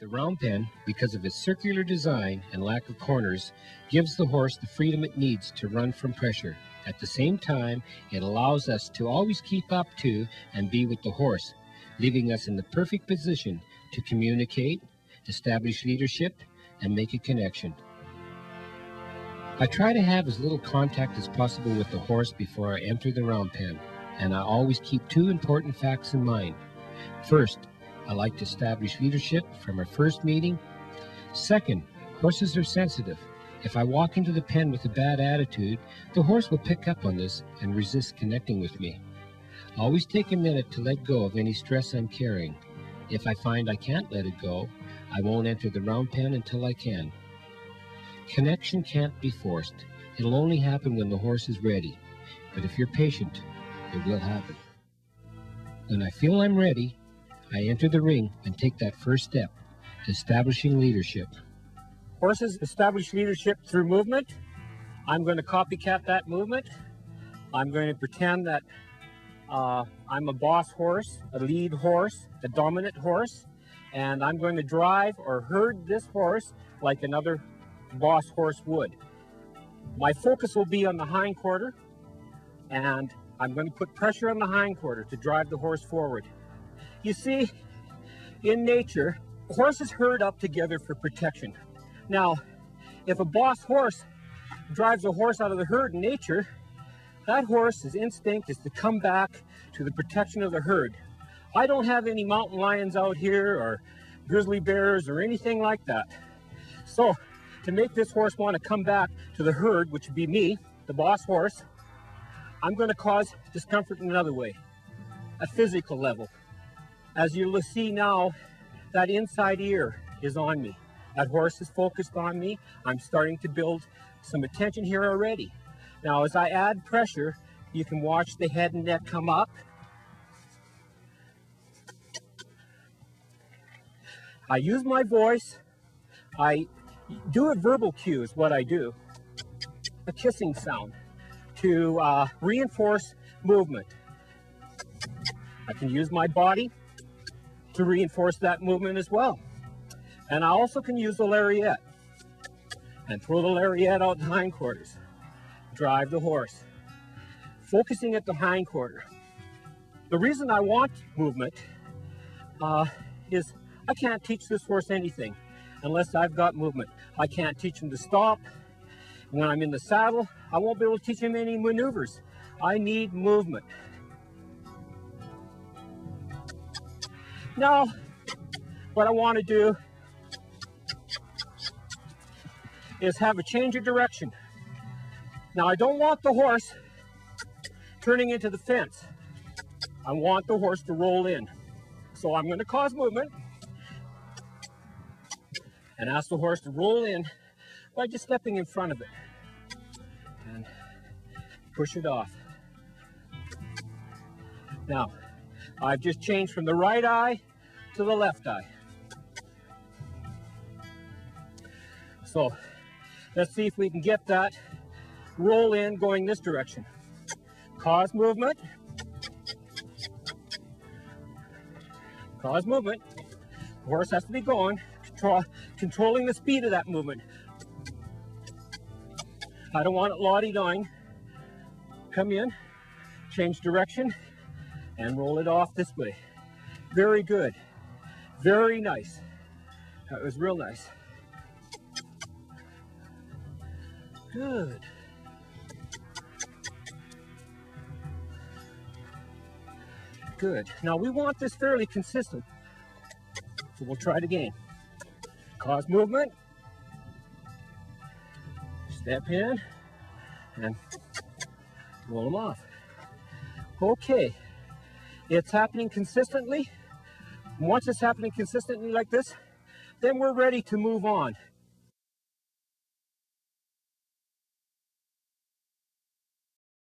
The round pen, because of its circular design and lack of corners, gives the horse the freedom it needs to run from pressure. At the same time, it allows us to always keep up to and be with the horse, leaving us in the perfect position to communicate, establish leadership, and make a connection. I try to have as little contact as possible with the horse before I enter the round pen, and I always keep two important facts in mind. First, I like to establish leadership from our first meeting. Second, horses are sensitive. If I walk into the pen with a bad attitude, the horse will pick up on this and resist connecting with me. I always take a minute to let go of any stress I'm carrying. If I find I can't let it go, I won't enter the round pen until I can. Connection can't be forced. It'll only happen when the horse is ready. But if you're patient, it will happen. When I feel I'm ready, I enter the ring and take that first step, establishing leadership. Horses establish leadership through movement. I'm going to copycat that movement. I'm going to pretend that I'm a boss horse, a lead horse, a dominant horse, and I'm going to drive or herd this horse like another boss horse would. My focus will be on the hindquarter, and I'm going to put pressure on the hindquarter to drive the horse forward. You see, in nature, horses herd up together for protection. Now, if a boss horse drives a horse out of the herd in nature, that horse's instinct is to come back to the protection of the herd. I don't have any mountain lions out here or grizzly bears or anything like that. So, to make this horse want to come back to the herd, which would be me, the boss horse, I'm going to cause discomfort in another way, a physical level. As you'll see now, that inside ear is on me. That horse is focused on me. I'm starting to build some attention here already. Now, as I add pressure, you can watch the head and neck come up. I use my voice. I do a verbal cue is what I do, a kissing sound to reinforce movement. I can use my body to reinforce that movement as well. And I also can use the lariat and throw the lariat out the hindquarters. Drive the horse, focusing at the hindquarter. The reason I want movement is I can't teach this horse anything unless I've got movement. I can't teach him to stop. When I'm in the saddle, I won't be able to teach him any maneuvers. I need movement. Now, what I want to do is have a change of direction. Now, I don't want the horse turning into the fence. I want the horse to roll in. So I'm going to cause movement and ask the horse to roll in by just stepping in front of it and push it off. Now, I've just changed from the right eye to the left eye. So let's see if we can get that roll in going this direction. Cause movement. Cause movement. The horse has to be going, controlling the speed of that movement. I don't want it lottie-dying. Come in, change direction, and roll it off this way. Very good. Very nice. That was real nice. Good. Good. Now we want this fairly consistent, so we'll try it again. Cause movement, step in, and roll them off. Okay, it's happening consistently. Once it's happening consistently like this, then we're ready to move on.